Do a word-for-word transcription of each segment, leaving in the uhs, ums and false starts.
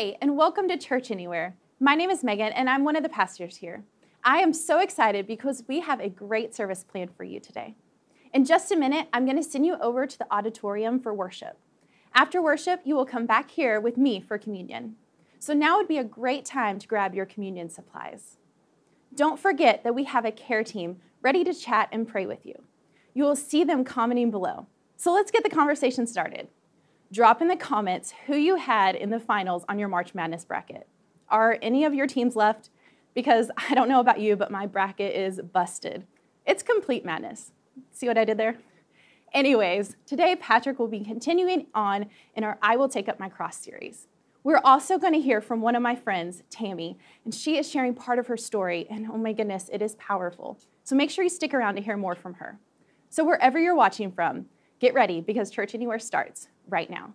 Hey, and welcome to Church Anywhere. My name is Megan, and I'm one of the pastors here. I am so excited because we have a great service planned for you today. In just a minute, I'm going to send you over to the auditorium for worship. After worship, you will come back here with me for communion. So now would be a great time to grab your communion supplies. Don't forget that we have a care team ready to chat and pray with you. You will see them commenting below. So let's get the conversation started. Drop in the comments who you had in the finals on your March Madness bracket. Are any of your teams left? Because I don't know about you, but my bracket is busted. It's complete madness. See what I did there? Anyways, today Patrick will be continuing on in our I Will Take Up My Cross series. We're also going to hear from one of my friends, Tammy, and she is sharing part of her story, and oh my goodness, it is powerful. So make sure you stick around to hear more from her. So wherever you're watching from, get ready, because Church Anywhere starts right now.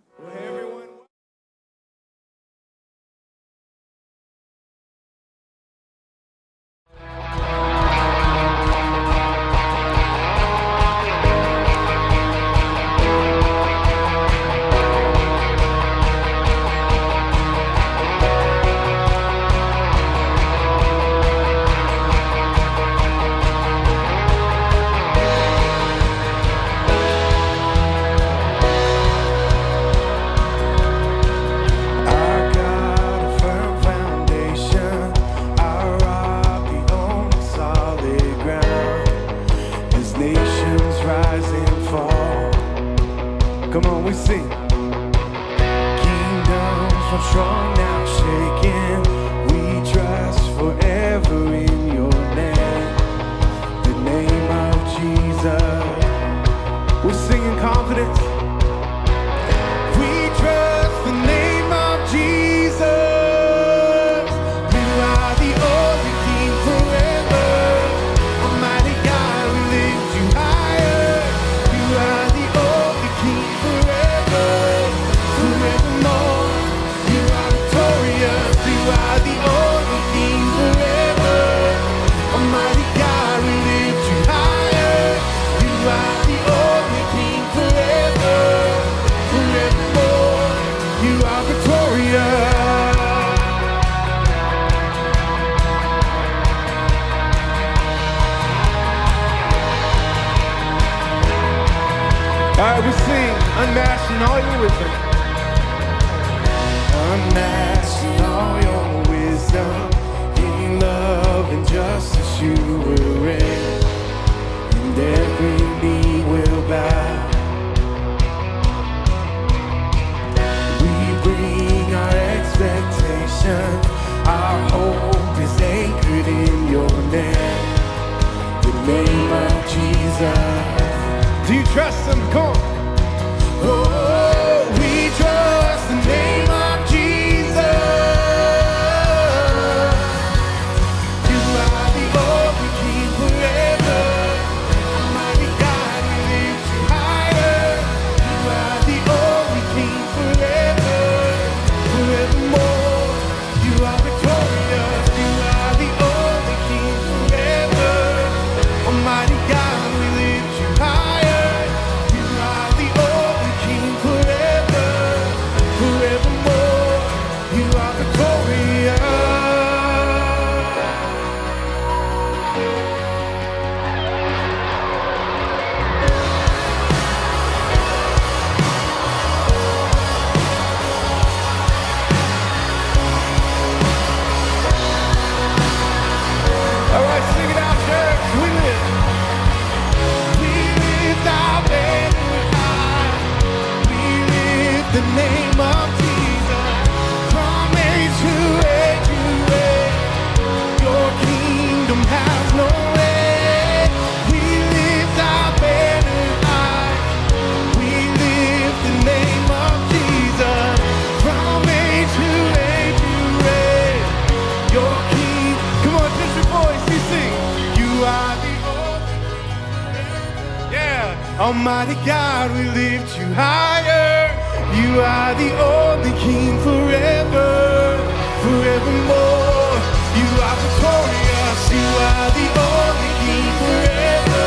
Almighty God, we lift you higher. You are the only King forever, forevermore. You are victorious. You are the only King forever.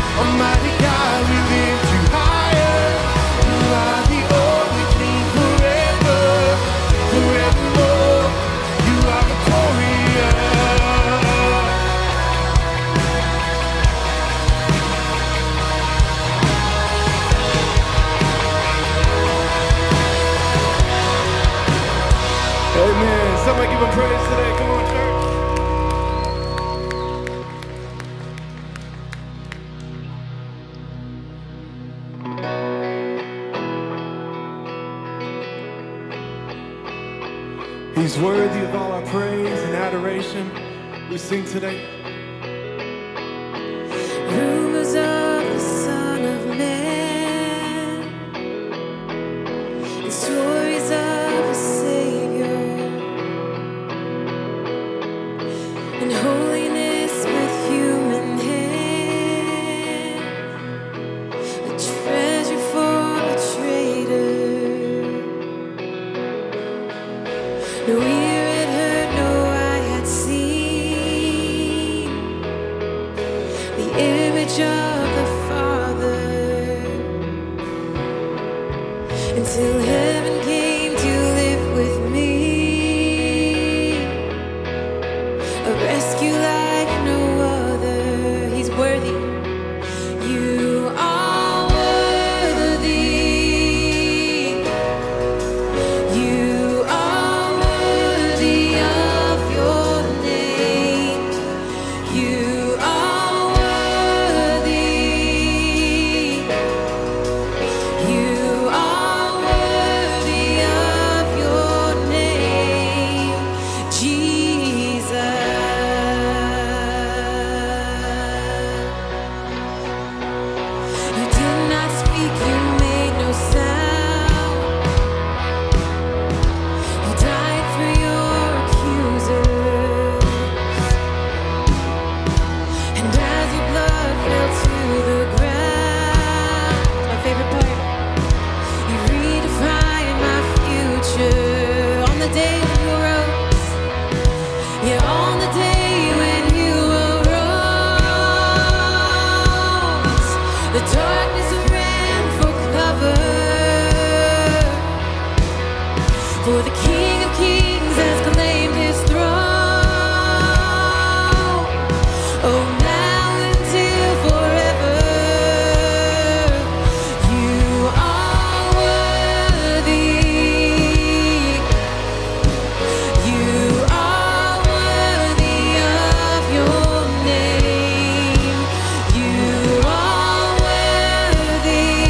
Almighty God, we lift you higher. You are the only King forever, forevermore. Somebody give him praise today. Come on, church. He's worthy of all our praise and adoration. We sing today. Rumors of the Son of Man and stories of a Savior and holiness with human hands, a treasure for a traitor. No ear had heard, no eye had seen the image of the Father until heaven came to live with me, a rescue like no other. He's worthy. You are worthy. You are worthy of your name. You are worthy. You are worthy of your name, Jesus. You did not speak, you made no sound. You died for your accusers, and as your blood fell to the ground, my favorite part, you redefined my future on the day when you arose. Yeah, on the day when you arose, the darkness ran for cover. For the King of Kings has claimed his throne. Oh, now until forever, you are worthy. You are worthy of your name. You are worthy.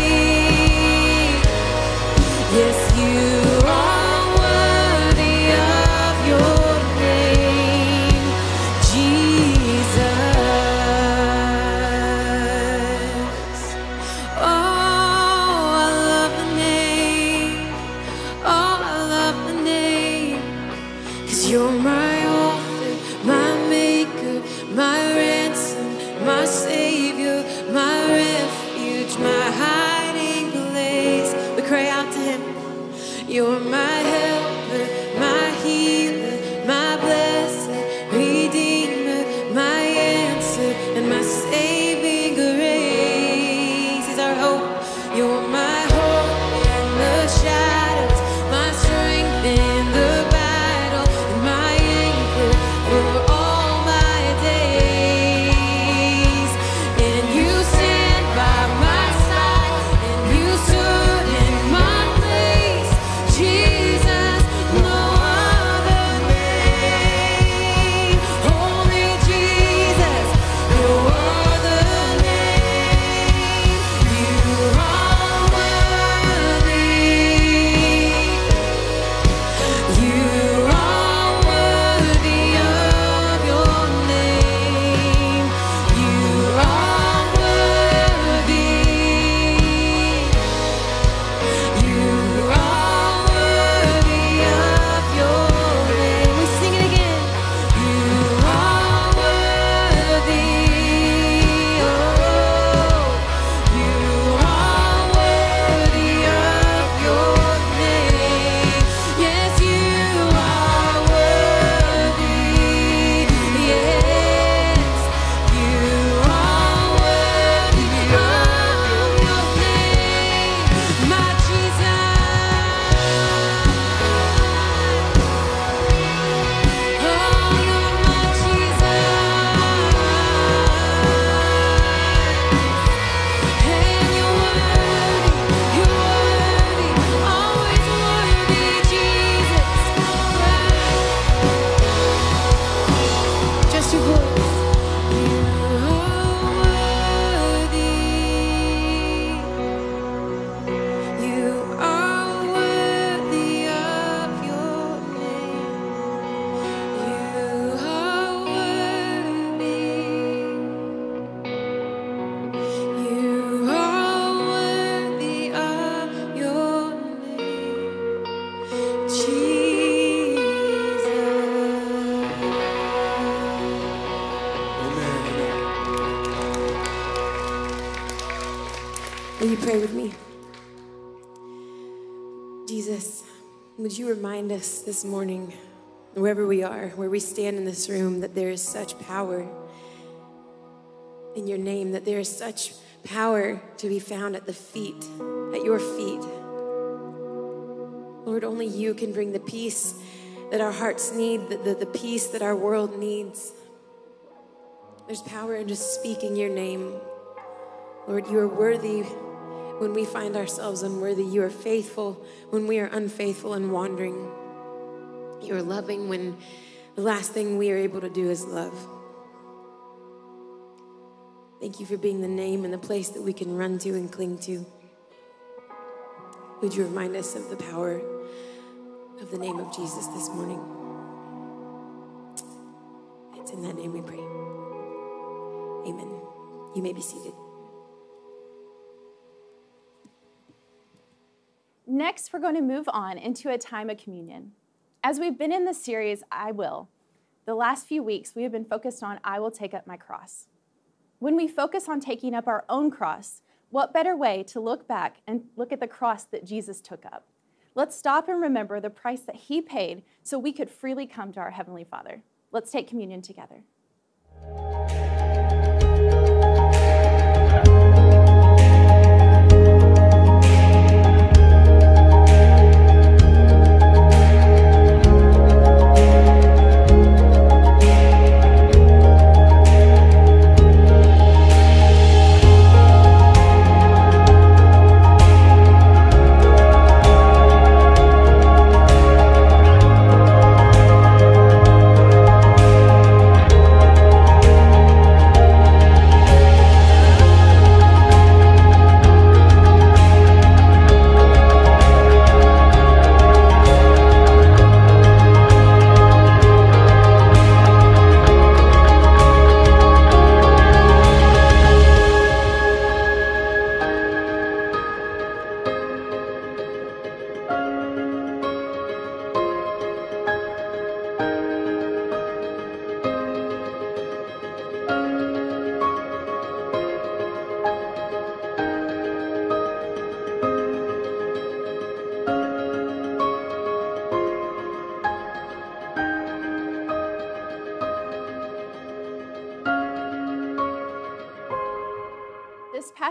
Yes, you are worthy of your name, Jesus. Oh, I love the name. Oh, I love the name. 'Cause you're my author, my maker, my ransom, my savior, my refuge, my hiding place. We cry out to him. You're my helper, my healer, my blessed redeemer, my answer, and my saving grace. He's our hope. You're my hope in the shadows, my strength in the battle, and my pray with me? Jesus, would you remind us this morning, wherever we are, where we stand in this room, that there is such power in your name, that there is such power to be found at the feet, at your feet. Lord, only you can bring the peace that our hearts need, the, the, the peace that our world needs. There's power in just speaking your name. Lord, you are worthy when we find ourselves unworthy. You are faithful when we are unfaithful and wandering. You are loving when the last thing we are able to do is love. Thank you for being the name and the place that we can run to and cling to. Would you remind us of the power of the name of Jesus this morning? It's in that name we pray. Amen. You may be seated. Next, we're going to move on into a time of communion. As we've been in this series, I Will, the last few weeks, we have been focused on I Will Take Up My Cross. When we focus on taking up our own cross, what better way to look back and look at the cross that Jesus took up? Let's stop and remember the price that he paid so we could freely come to our Heavenly Father. Let's take communion together.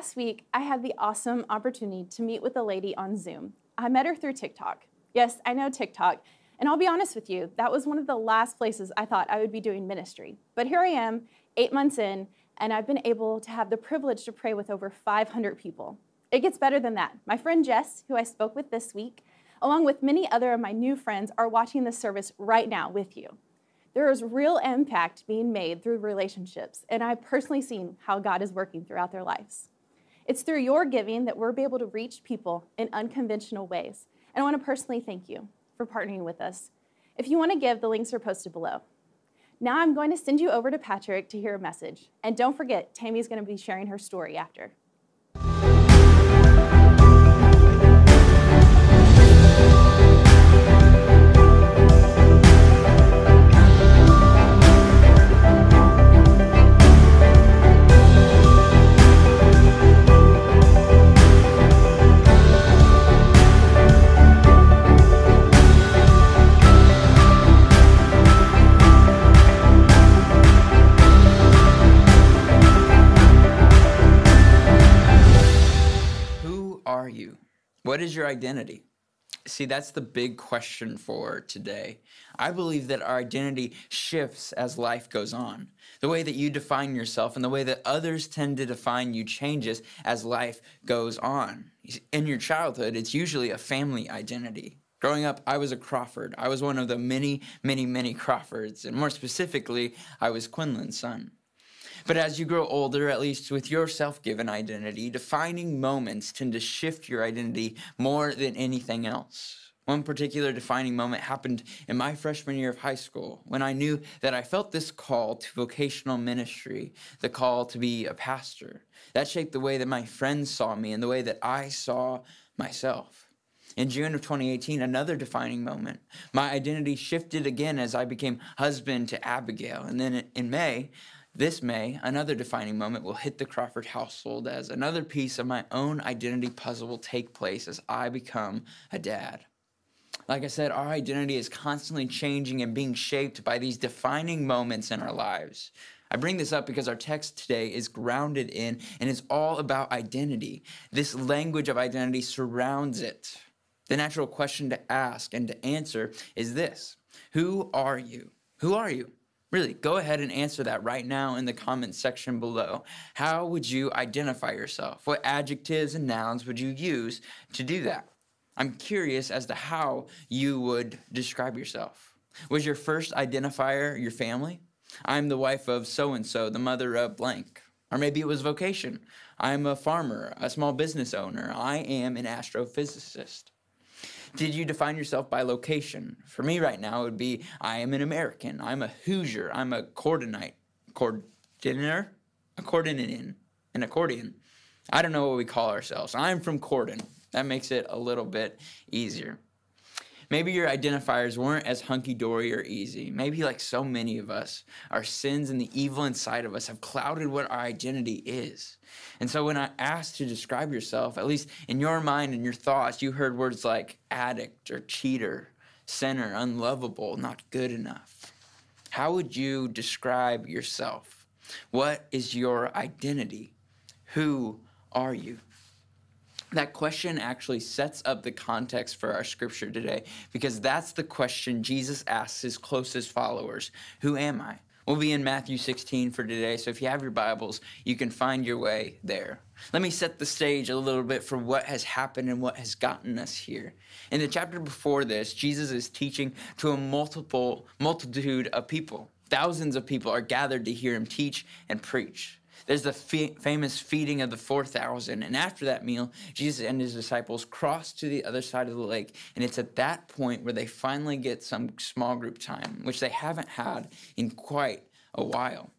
Last week, I had the awesome opportunity to meet with a lady on Zoom. I met her through TikTok. Yes, I know TikTok. And I'll be honest with you, that was one of the last places I thought I would be doing ministry. But here I am, eight months in, and I've been able to have the privilege to pray with over five hundred people. It gets better than that. My friend Jess, who I spoke with this week, along with many other of my new friends, are watching this service right now with you. There is real impact being made through relationships, and I've personally seen how God is working throughout their lives. It's through your giving that we're able to reach people in unconventional ways. And I want to personally thank you for partnering with us. If you want to give, the links are posted below. Now I'm going to send you over to Patrick to hear a message. And don't forget, Tammy's going to be sharing her story after. What is your identity? See, that's the big question for today. I believe that our identity shifts as life goes on. The way that you define yourself and the way that others tend to define you changes as life goes on. In your childhood, it's usually a family identity. Growing up, I was a Crawford. I was one of the many, many, many Crawfords. And more specifically, I was Quinlan's son. But as you grow older, at least with your self-given identity, defining moments tend to shift your identity more than anything else. One particular defining moment happened in my freshman year of high school when I knew that I felt this call to vocational ministry, the call to be a pastor. That shaped the way that my friends saw me and the way that I saw myself. In June of twenty eighteen, another defining moment. My identity shifted again as I became husband to Abigail. And then in May, This May, another defining moment will hit the Crawford household as another piece of my own identity puzzle will take place as I become a dad. Like I said, our identity is constantly changing and being shaped by these defining moments in our lives. I bring this up because our text today is grounded in and is all about identity. This language of identity surrounds it. The natural question to ask and to answer is this: who are you? Who are you? Really, go ahead and answer that right now in the comments section below. How would you identify yourself? What adjectives and nouns would you use to do that? I'm curious as to how you would describe yourself. Was your first identifier your family? I'm the wife of so-and-so, the mother of blank. Or maybe it was vocation. I'm a farmer, a small business owner. I am an astrophysicist. Did you define yourself by location? For me right now, it would be, I am an American. I'm a Hoosier. I'm a Cordenite. Cordener? A Cordenian. An accordion. I don't know what we call ourselves. I'm from Corden. That makes it a little bit easier. Maybe your identifiers weren't as hunky-dory or easy. Maybe like so many of us, our sins and the evil inside of us have clouded what our identity is. And so when I asked to describe yourself, at least in your mind and your thoughts, you heard words like addict or cheater, sinner, unlovable, not good enough. How would you describe yourself? What is your identity? Who are you? That question actually sets up the context for our scripture today, because that's the question Jesus asks his closest followers. Who am I? We'll be in Matthew sixteen for today, so if you have your Bibles, you can find your way there. Let me set the stage a little bit for what has happened and what has gotten us here. In the chapter before this, Jesus is teaching to a multiple multitude of people. Thousands of people are gathered to hear him teach and preach. There's the fe- famous feeding of the four thousand. And after that meal, Jesus and his disciples cross to the other side of the lake. And it's at that point where they finally get some small group time, which they haven't had in quite a while.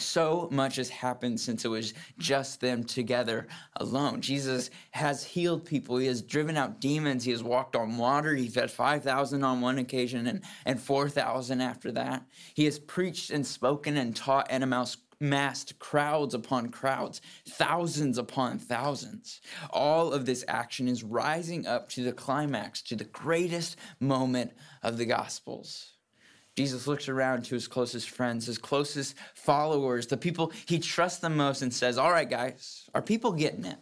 So much has happened since it was just them together alone. Jesus has healed people. He has driven out demons. He has walked on water. He fed five thousand on one occasion and, and four thousand after that. He has preached and spoken and taught and amassed Massed crowds upon crowds, thousands upon thousands. All of this action is rising up to the climax, to the greatest moment of the Gospels. Jesus looks around to his closest friends, his closest followers, the people he trusts the most, and says, all right, guys, are people getting it?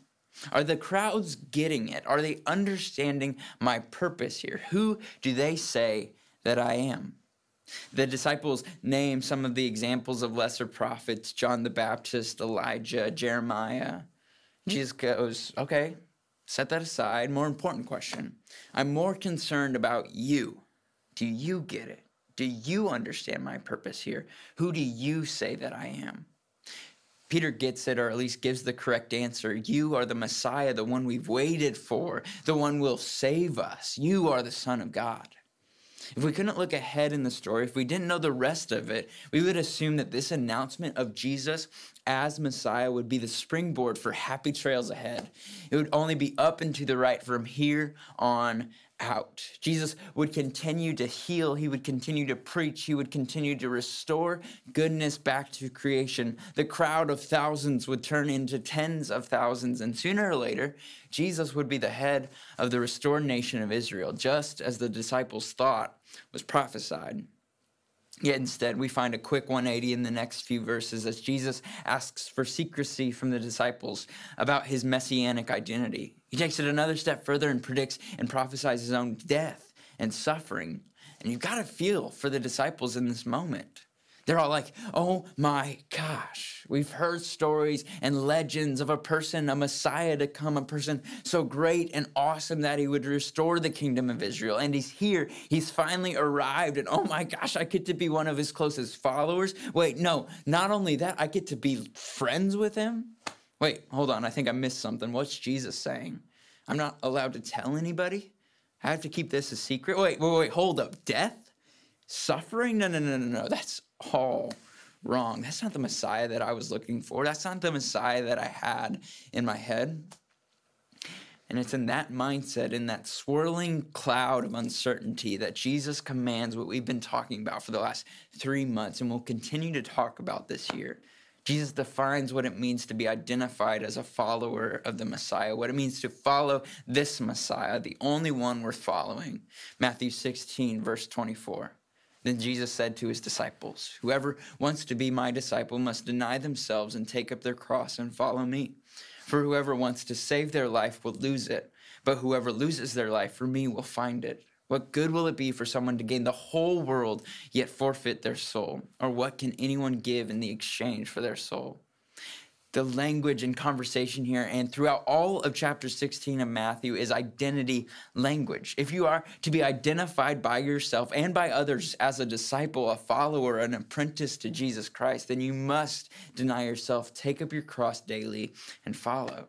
Are the crowds getting it? Are they understanding my purpose here? Who do they say that I am? The disciples name some of the examples of lesser prophets: John the Baptist, Elijah, Jeremiah. Jesus goes, okay, set that aside. More important question. I'm more concerned about you. Do you get it? Do you understand my purpose here? Who do you say that I am? Peter gets it, or at least gives the correct answer. You are the Messiah, the one we've waited for, the one who will save us. You are the Son of God. If we couldn't look ahead in the story, if we didn't know the rest of it, we would assume that this announcement of Jesus as Messiah would be the springboard for happy trails ahead. It would only be up and to the right from here on out. Jesus would continue to heal. He would continue to preach. He would continue to restore goodness back to creation. The crowd of thousands would turn into tens of thousands. And sooner or later, Jesus would be the head of the restored nation of Israel, just as the disciples thought was prophesied. Yet instead, we find a quick one eighty in the next few verses as Jesus asks for secrecy from the disciples about his messianic identity. He takes it another step further and predicts and prophesies his own death and suffering. And you've got to feel for the disciples in this moment. They're all like, oh my gosh, we've heard stories and legends of a person, a Messiah to come, a person so great and awesome that he would restore the kingdom of Israel. And he's here, he's finally arrived, and oh my gosh, I get to be one of his closest followers. Wait, no, not only that, I get to be friends with him. Wait, hold on, I think I missed something. What's Jesus saying? I'm not allowed to tell anybody? I have to keep this a secret? Wait, wait, wait, hold up, death? Suffering? No, no, no, no, no, that's all wrong. That's not the Messiah that I was looking for. That's not the Messiah that I had in my head. And it's in that mindset, in that swirling cloud of uncertainty, that Jesus commands what we've been talking about for the last three months and we'll continue to talk about this year. Jesus defines what it means to be identified as a follower of the Messiah, what it means to follow this Messiah, the only one worth following. Matthew sixteen, verse twenty-four. Then Jesus said to his disciples, "Whoever wants to be my disciple must deny themselves and take up their cross and follow me. For whoever wants to save their life will lose it, but whoever loses their life for me will find it. What good will it be for someone to gain the whole world yet forfeit their soul? Or what can anyone give in the exchange for their soul?" The language and conversation here and throughout all of chapter sixteen of Matthew is identity language. If you are to be identified by yourself and by others as a disciple, a follower, an apprentice to Jesus Christ, then you must deny yourself, take up your cross daily, and follow.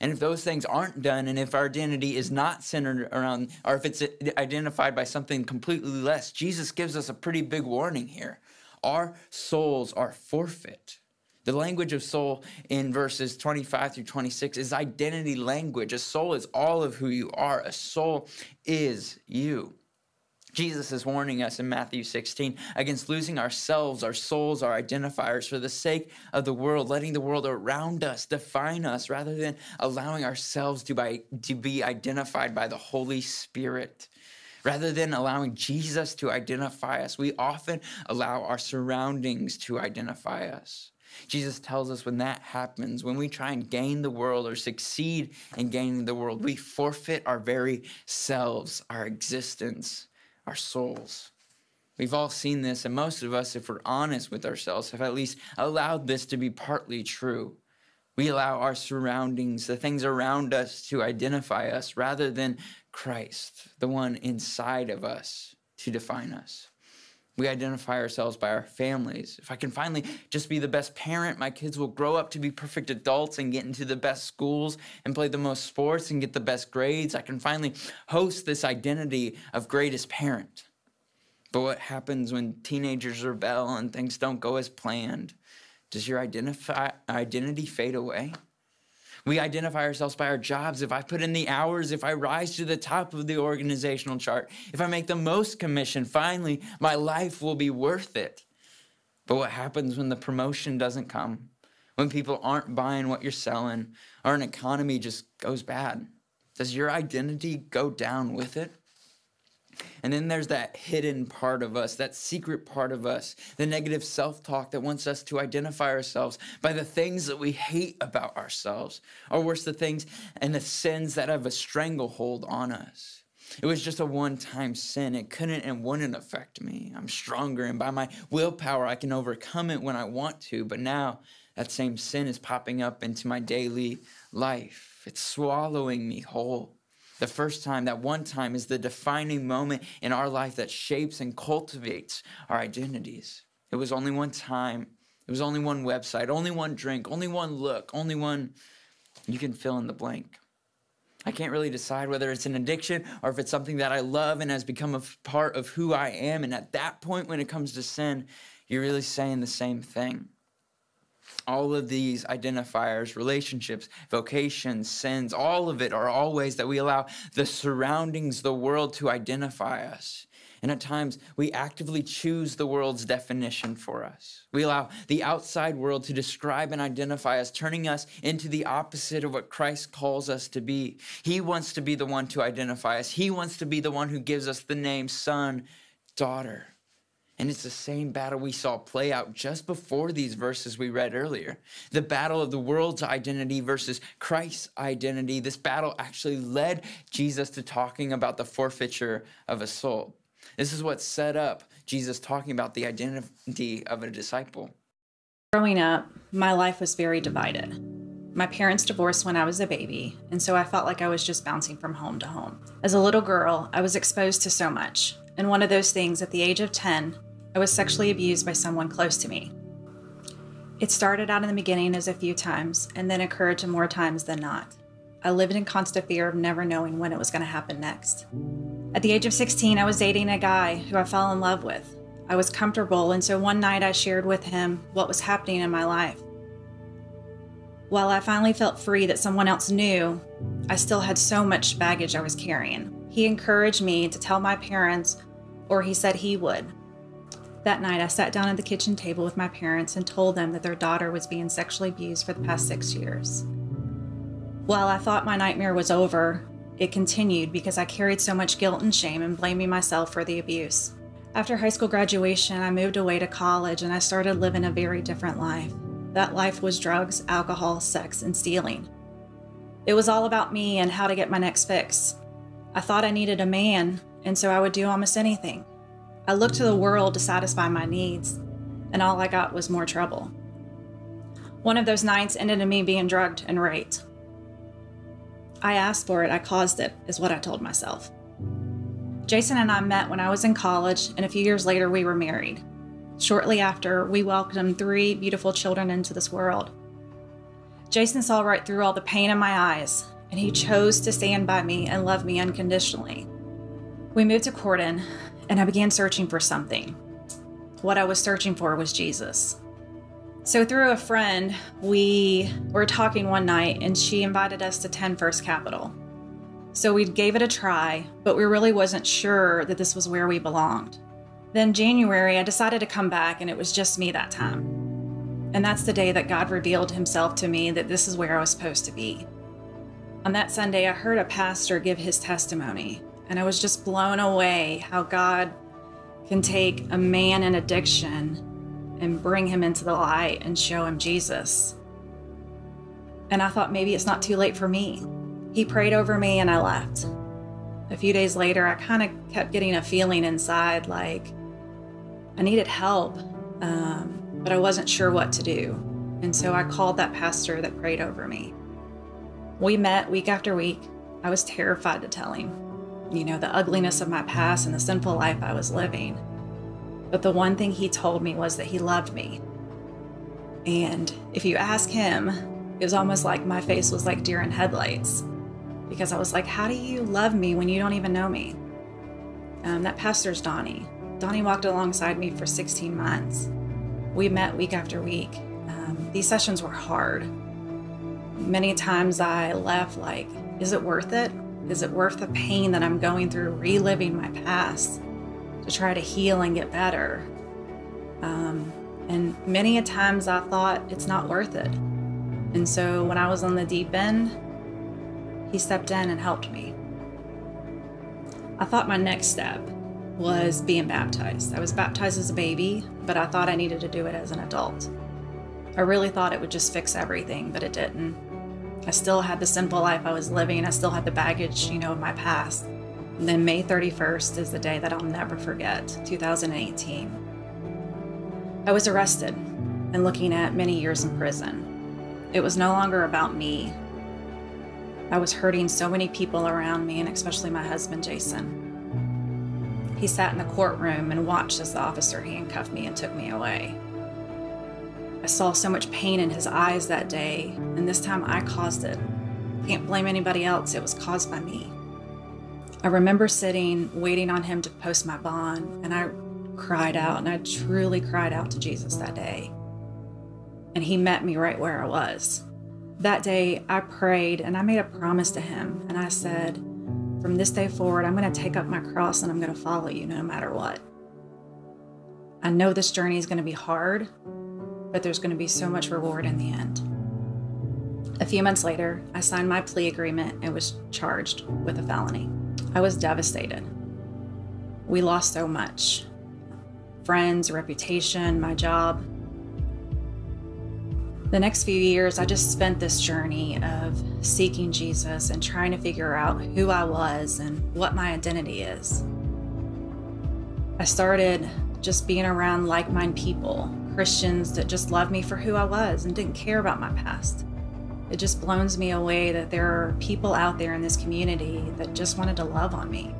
And if those things aren't done, and if our identity is not centered around, or if it's identified by something completely less, Jesus gives us a pretty big warning here. Our souls are forfeit. The language of soul in verses twenty-five through twenty-six is identity language. A soul is all of who you are. A soul is you. Jesus is warning us in Matthew sixteen against losing ourselves, our souls, our identifiers for the sake of the world, letting the world around us define us rather than allowing ourselves to, by, to be identified by the Holy Spirit. Rather than allowing Jesus to identify us, we often allow our surroundings to identify us. Jesus tells us when that happens, when we try and gain the world or succeed in gaining the world, we forfeit our very selves, our existence, our souls. We've all seen this, and most of us, if we're honest with ourselves, have at least allowed this to be partly true. We allow our surroundings, the things around us, to identify us rather than Christ, the one inside of us, to define us. We identify ourselves by our families. If I can finally just be the best parent, my kids will grow up to be perfect adults and get into the best schools and play the most sports and get the best grades. I can finally host this identity of greatest parent. But what happens when teenagers rebel and things don't go as planned? Does your identify, identity fade away? We identify ourselves by our jobs. If I put in the hours, if I rise to the top of the organizational chart, if I make the most commission, finally, my life will be worth it. But what happens when the promotion doesn't come, when people aren't buying what you're selling, or an economy just goes bad? Does your identity go down with it? And then there's that hidden part of us, that secret part of us, the negative self-talk that wants us to identify ourselves by the things that we hate about ourselves, or worse, the things and the sins that have a stranglehold on us. It was just a one-time sin. It couldn't and wouldn't affect me. I'm stronger, and by my willpower, I can overcome it when I want to. But now that same sin is popping up into my daily life. It's swallowing me whole. The first time, that one time, is the defining moment in our life that shapes and cultivates our identities. It was only one time. It was only one website, only one drink, only one look, only one, you can fill in the blank. I can't really decide whether it's an addiction or if it's something that I love and has become a part of who I am. And at that point, when it comes to sin, you're really saying the same thing. All of these identifiers, relationships, vocations, sins, all of it are all ways that we allow the surroundings, the world, to identify us. And at times, we actively choose the world's definition for us. We allow the outside world to describe and identify us, turning us into the opposite of what Christ calls us to be. He wants to be the one to identify us. He wants to be the one who gives us the name son, daughter. And it's the same battle we saw play out just before these verses we read earlier. The battle of the world's identity versus Christ's identity. This battle actually led Jesus to talking about the forfeiture of a soul. This is what set up Jesus talking about the identity of a disciple. Growing up, my life was very divided. My parents divorced when I was a baby, and so I felt like I was just bouncing from home to home. As a little girl, I was exposed to so much. And one of those things, at the age of ten, I was sexually abused by someone close to me. It started out in the beginning as a few times and then occurred to more times than not. I lived in constant fear of never knowing when it was going to happen next. At the age of sixteen, I was dating a guy who I fell in love with. I was comfortable, and so one night I shared with him what was happening in my life. While I finally felt free that someone else knew, I still had so much baggage I was carrying. He encouraged me to tell my parents, or he said he would. That night, I sat down at the kitchen table with my parents and told them that their daughter was being sexually abused for the past six years. While I thought my nightmare was over, it continued because I carried so much guilt and shame and blaming myself for the abuse. After high school graduation, I moved away to college and I started living a very different life. That life was drugs, alcohol, sex, and stealing. It was all about me and how to get my next fix. I thought I needed a man, and so I would do almost anything. I looked to the world to satisfy my needs, and all I got was more trouble. One of those nights ended in me being drugged and raped. I asked for it, I caused it, is what I told myself. Jason and I met when I was in college, and a few years later we were married. Shortly after, we welcomed three beautiful children into this world. Jason saw right through all the pain in my eyes, and he chose to stand by me and love me unconditionally. We moved to Corden, and I began searching for something. What I was searching for was Jesus. So through a friend, we were talking one night and she invited us to attend First Capital. So we gave it a try, but we really wasn't sure that this was where we belonged. Then January, I decided to come back and it was just me that time. And that's the day that God revealed himself to me that this is where I was supposed to be. On that Sunday, I heard a pastor give his testimony and I was just blown away how God can take a man in addiction and bring him into the light and show him Jesus. And I thought maybe it's not too late for me. He prayed over me and I left. A few days later, I kind of kept getting a feeling inside like I needed help, um, but I wasn't sure what to do. And so I called that pastor that prayed over me. We met week after week. I was terrified to tell him, you know, the ugliness of my past and the sinful life I was living. But the one thing he told me was that he loved me. And if you ask him, it was almost like my face was like deer in headlights because I was like, how do you love me when you don't even know me? Um, that pastor's Donnie. Donnie walked alongside me for sixteen months. We met week after week. Um, these sessions were hard. Many times I left like, is it worth it? Is it worth the pain that I'm going through reliving my past? To try to heal and get better. Um, and many a times I thought it's not worth it. And so when I was on the deep end, he stepped in and helped me. I thought my next step was being baptized. I was baptized as a baby, but I thought I needed to do it as an adult. I really thought it would just fix everything, but it didn't. I still had the sinful life I was living. I still had the baggage, you know, of my past. And then May thirty-first is the day that I'll never forget, two thousand eighteen. I was arrested and looking at many years in prison. It was no longer about me. I was hurting so many people around me and especially my husband, Jason. He sat in the courtroom and watched as the officer handcuffed me and took me away. I saw so much pain in his eyes that day, and this time I caused it. Can't blame anybody else, it was caused by me. I remember sitting, waiting on him to post my bond, and I cried out, and I truly cried out to Jesus that day. And he met me right where I was. That day, I prayed, and I made a promise to him, and I said, from this day forward, I'm going to take up my cross, and I'm going to follow you no matter what. I know this journey is going to be hard, but there's going to be so much reward in the end. A few months later, I signed my plea agreement and was charged with a felony. I was devastated. We lost so much. Friends, reputation, my job. The next few years, I just spent this journey of seeking Jesus and trying to figure out who I was and what my identity is. I started just being around like-minded people, Christians that just loved me for who I was and didn't care about my past. It just blows me away that there are people out there in this community that just wanted to love on me.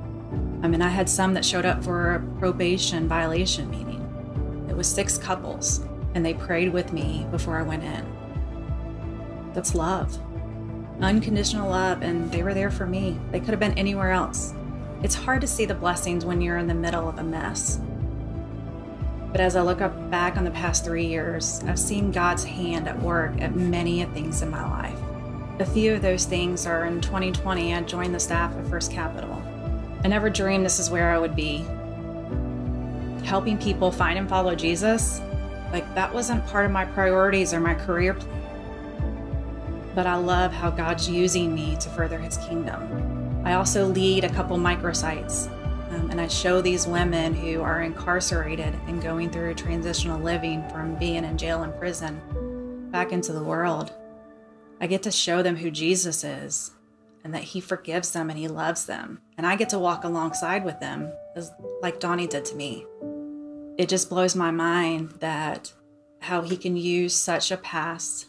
I mean, I had some that showed up for a probation violation meeting. It was six couples, and they prayed with me before I went in. That's love. Unconditional love, and they were there for me. They could have been anywhere else. It's hard to see the blessings when you're in the middle of a mess. But as I look up back on the past three years, I've seen God's hand at work at many things in my life. A few of those things are in twenty twenty, I joined the staff at First Capital. I never dreamed this is where I would be. Helping people find and follow Jesus, like that wasn't part of my priorities or my career plan. But I love how God's using me to further His kingdom. I also lead a couple microsites, um, and I show these women who are incarcerated and going through transitional living from being in jail and prison back into the world. I get to show them who Jesus is and that He forgives them and He loves them. And I get to walk alongside with them as, like Donnie did to me. It just blows my mind that how He can use such a past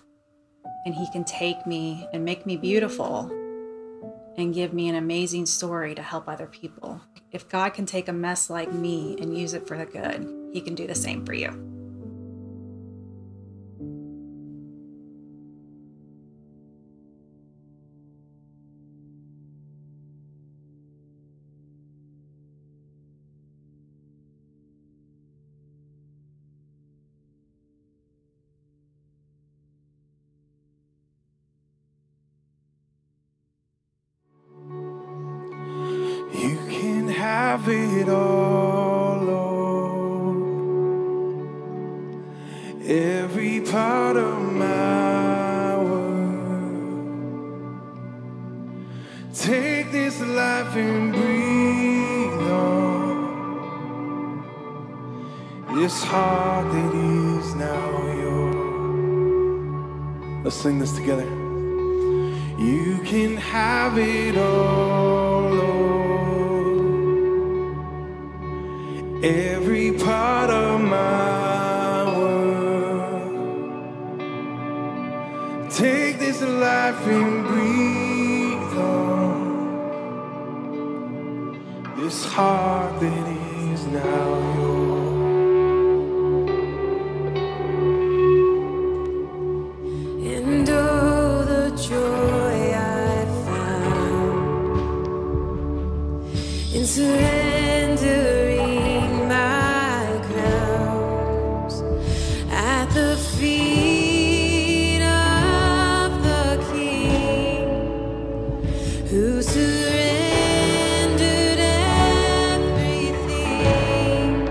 and He can take me and make me beautiful and give me an amazing story to help other people. If God can take a mess like me and use it for the good, He can do the same for you. You can have it all, Lord. Every part of my world. Take this life and breathe on this heart that is now yours. Let's sing this together. You can have it all, Lord. Every part of my world. Take this life and breathe on this heart that is now yours. And oh, the joy I found in surrender. Who surrendered everything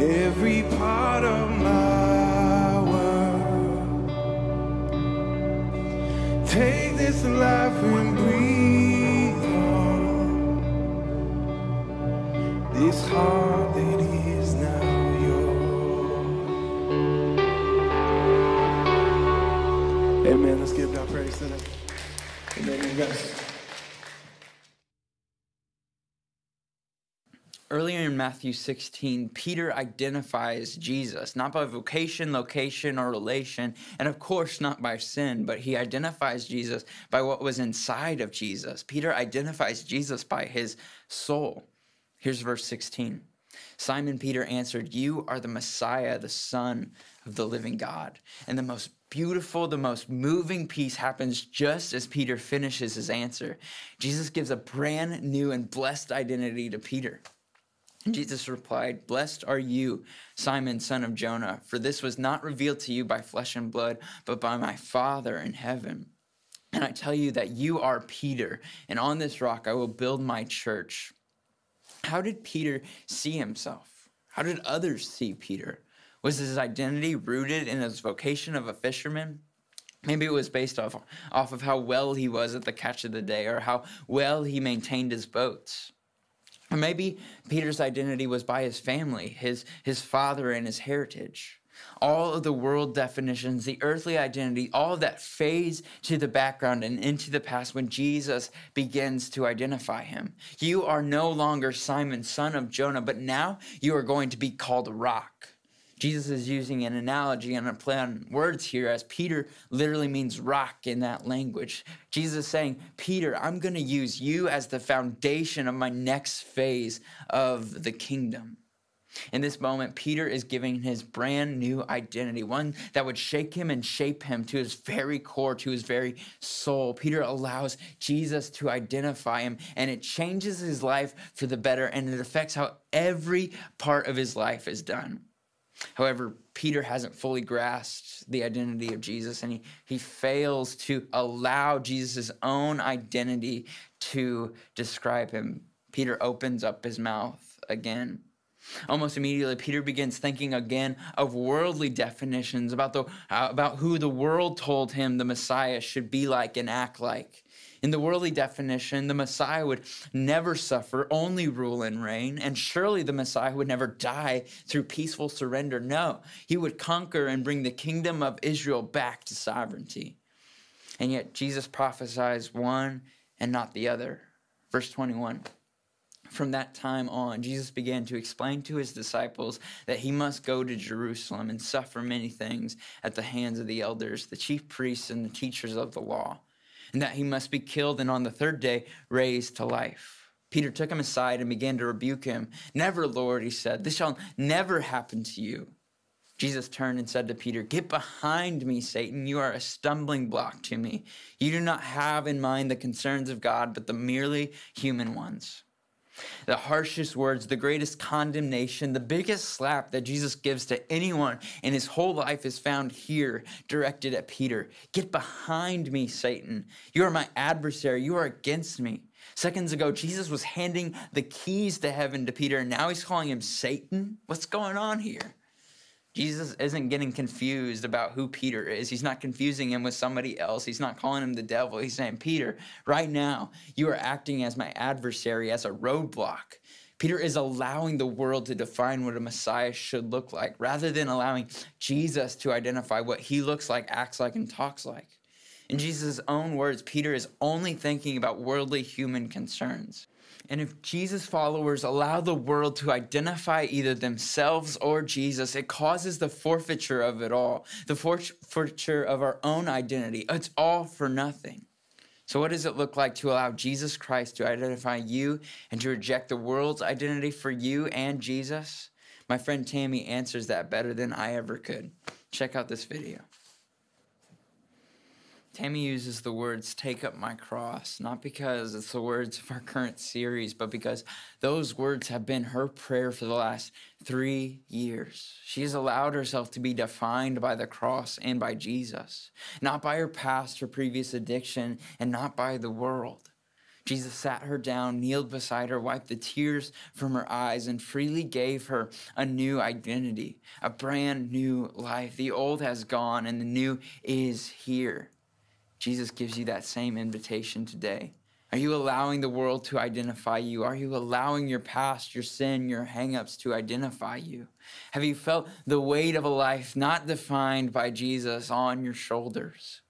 every part of my world. Take this life and breathe on this heart that is now yours. Amen. Let's give God praise today. Amen, guys. Earlier in Matthew sixteen, Peter identifies Jesus, not by vocation, location, or relation, and of course not by sin, but he identifies Jesus by what was inside of Jesus. Peter identifies Jesus by his soul. Here's verse sixteen. Simon Peter answered, "You are the Messiah, the Son of the living God." And the most beautiful, the most moving piece happens just as Peter finishes his answer. Jesus gives a brand new and blessed identity to Peter. Jesus replied, "Blessed are you, Simon, son of Jonah, for this was not revealed to you by flesh and blood, but by my Father in heaven. And I tell you that you are Peter, and on this rock I will build my church." How did Peter see himself? How did others see Peter? Was his identity rooted in his vocation of a fisherman? Maybe it was based off, off of how well he was at the catch of the day, or how well he maintained his boats. Or maybe Peter's identity was by his family, his, his father, and his heritage. All of the world definitions, the earthly identity, all of that fades to the background and into the past when Jesus begins to identify him. You are no longer Simon, son of Jonah, but now you are going to be called a rock. Jesus is using an analogy and a play on words here, as Peter literally means rock in that language. Jesus is saying, Peter, I'm going to use you as the foundation of my next phase of the kingdom. In this moment, Peter is giving his brand new identity, one that would shake him and shape him to his very core, to his very soul. Peter allows Jesus to identify him, and it changes his life for the better, and it affects how every part of his life is done. However, Peter hasn't fully grasped the identity of Jesus, and he, he fails to allow Jesus' own identity to describe him. Peter opens up his mouth again. Almost immediately, Peter begins thinking again of worldly definitions about, the, uh, about who the world told him the Messiah should be like and act like. In the worldly definition, the Messiah would never suffer, only rule and reign, and surely the Messiah would never die through peaceful surrender. No, he would conquer and bring the kingdom of Israel back to sovereignty. And yet Jesus prophesies one and not the other. Verse twenty-one, from that time on, Jesus began to explain to his disciples that he must go to Jerusalem and suffer many things at the hands of the elders, the chief priests, and the teachers of the law, and that he must be killed and on the third day raised to life. Peter took him aside and began to rebuke him. "Never, Lord," he said, "this shall never happen to you." Jesus turned and said to Peter, "Get behind me, Satan. You are a stumbling block to me. You do not have in mind the concerns of God, but the merely human ones." The harshest words, the greatest condemnation, the biggest slap that Jesus gives to anyone in his whole life is found here, directed at Peter. "Get behind me, Satan. You are my adversary. You are against me." Seconds ago, Jesus was handing the keys to heaven to Peter, and now he's calling him Satan? What's going on here? Jesus isn't getting confused about who Peter is. He's not confusing him with somebody else. He's not calling him the devil. He's saying, Peter, right now, you are acting as my adversary, as a roadblock. Peter is allowing the world to define what a Messiah should look like, rather than allowing Jesus to identify what he looks like, acts like, and talks like. In Jesus' own words, Peter is only thinking about worldly human concerns. And if Jesus' followers allow the world to identify either themselves or Jesus, it causes the forfeiture of it all, the forfeiture of our own identity. It's all for nothing. So what does it look like to allow Jesus Christ to identify you and to reject the world's identity for you and Jesus? My friend Tammy answers that better than I ever could. Check out this video. Tammy uses the words, "take up my cross," not because it's the words of our current series, but because those words have been her prayer for the last three years. She has allowed herself to be defined by the cross and by Jesus, not by her past, her previous addiction, and not by the world. Jesus sat her down, kneeled beside her, wiped the tears from her eyes, and freely gave her a new identity, a brand new life. The old has gone and the new is here. Jesus gives you that same invitation today. Are you allowing the world to identify you? Are you allowing your past, your sin, your hang-ups to identify you? Have you felt the weight of a life not defined by Jesus on your shoulders?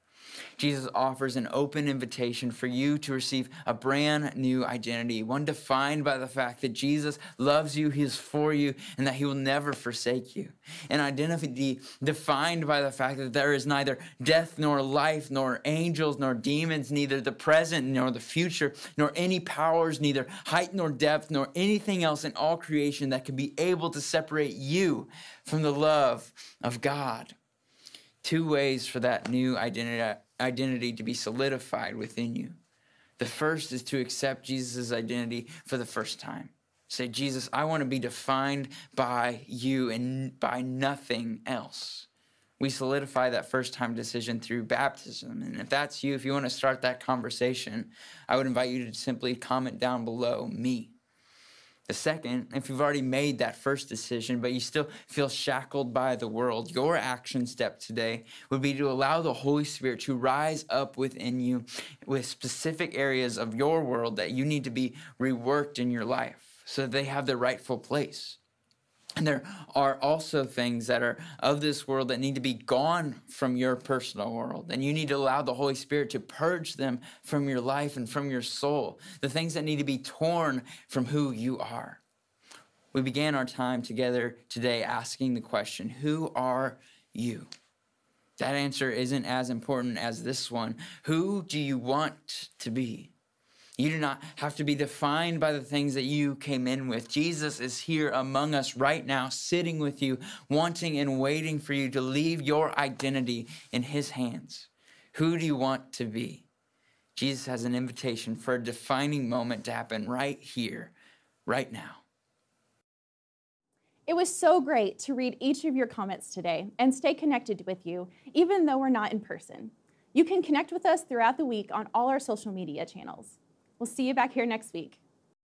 Jesus offers an open invitation for you to receive a brand new identity, one defined by the fact that Jesus loves you, he is for you, and that he will never forsake you. An identity defined by the fact that there is neither death nor life, nor angels nor demons, neither the present nor the future, nor any powers, neither height nor depth, nor anything else in all creation that could be able to separate you from the love of God. Two ways for that new identity, identity to be solidified within you. The first is to accept Jesus' identity for the first time. Say, Jesus, I want to be defined by you and by nothing else. We solidify that first-time decision through baptism. And if that's you, if you want to start that conversation, I would invite you to simply comment down below, me. The second, if you've already made that first decision, but you still feel shackled by the world, your action step today would be to allow the Holy Spirit to rise up within you with specific areas of your world that you need to be reworked in your life so that they have the rightful place. And there are also things that are of this world that need to be gone from your personal world. And you need to allow the Holy Spirit to purge them from your life and from your soul. The things that need to be torn from who you are. We began our time together today asking the question, who are you? That answer isn't as important as this one. Who do you want to be? You do not have to be defined by the things that you came in with. Jesus is here among us right now, sitting with you, wanting and waiting for you to leave your identity in his hands. Who do you want to be? Jesus has an invitation for a defining moment to happen right here, right now. It was so great to read each of your comments today and stay connected with you, even though we're not in person. You can connect with us throughout the week on all our social media channels. We'll see you back here next week.